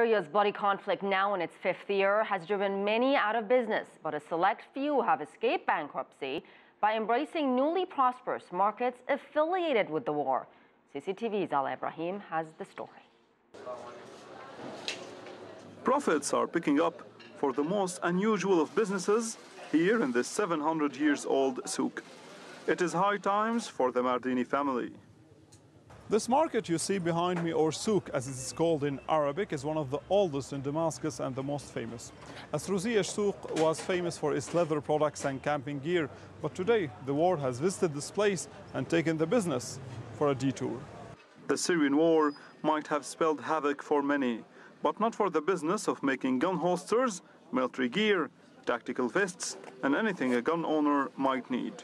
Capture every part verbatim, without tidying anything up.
Syria's bloody conflict, now in its fifth year, has driven many out of business, but a select few have escaped bankruptcy by embracing newly prosperous markets affiliated with the war. C C T V's Alaa Ebrahim has the story. Profits are picking up for the most unusual of businesses here in this seven hundred years old souk. It is high times for the Mardini family. This market you see behind me, or souk as it's called in Arabic, is one of the oldest in Damascus and the most famous. As Ruziyeh Souk was famous for its leather products and camping gear, but today the war has visited this place and taken the business for a detour. The Syrian war might have spelled havoc for many, but not for the business of making gun holsters, military gear, tactical vests, and anything a gun owner might need.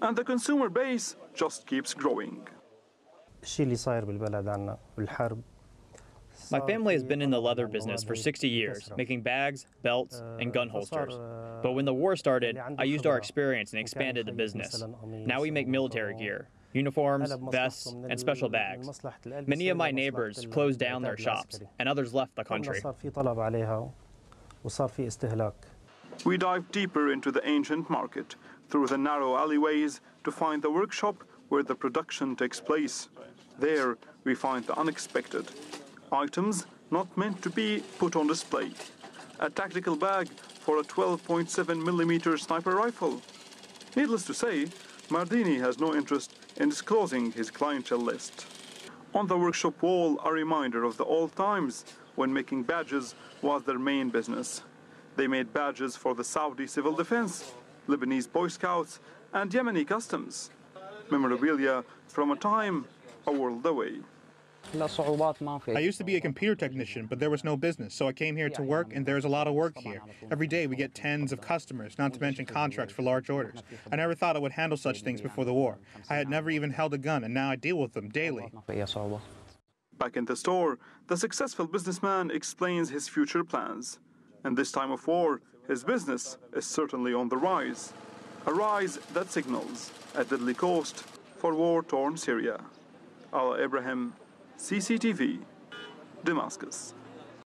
And the consumer base just keeps growing. My family has been in the leather business for sixty years, making bags, belts, and gun holsters. But when the war started, I used our experience and expanded the business. Now we make military gear, uniforms, vests, and special bags. Many of my neighbors closed down their shops, and others left the country. We dive deeper into the ancient market, through the narrow alleyways, to find the workshop where the production takes place. There, we find the unexpected. Items not meant to be put on display. A tactical bag for a twelve point seven millimeter sniper rifle. Needless to say, Mardini has no interest in disclosing his clientele list. On the workshop wall, a reminder of the old times when making badges was their main business. They made badges for the Saudi Civil Defense, Lebanese Boy Scouts, and Yemeni Customs. Memorabilia from a time a world away. I used to be a computer technician, but there was no business, so I came here to work, and there's a lot of work here. Every day we get tens of customers, not to mention contracts for large orders. I never thought I would handle such things before the war. I had never even held a gun, and now I deal with them daily. Back in the store, the successful businessman explains his future plans. In this time of war, his business is certainly on the rise. A rise that signals a deadly cost for war-torn Syria. Alaa Ebrahim, C C T V, Damascus.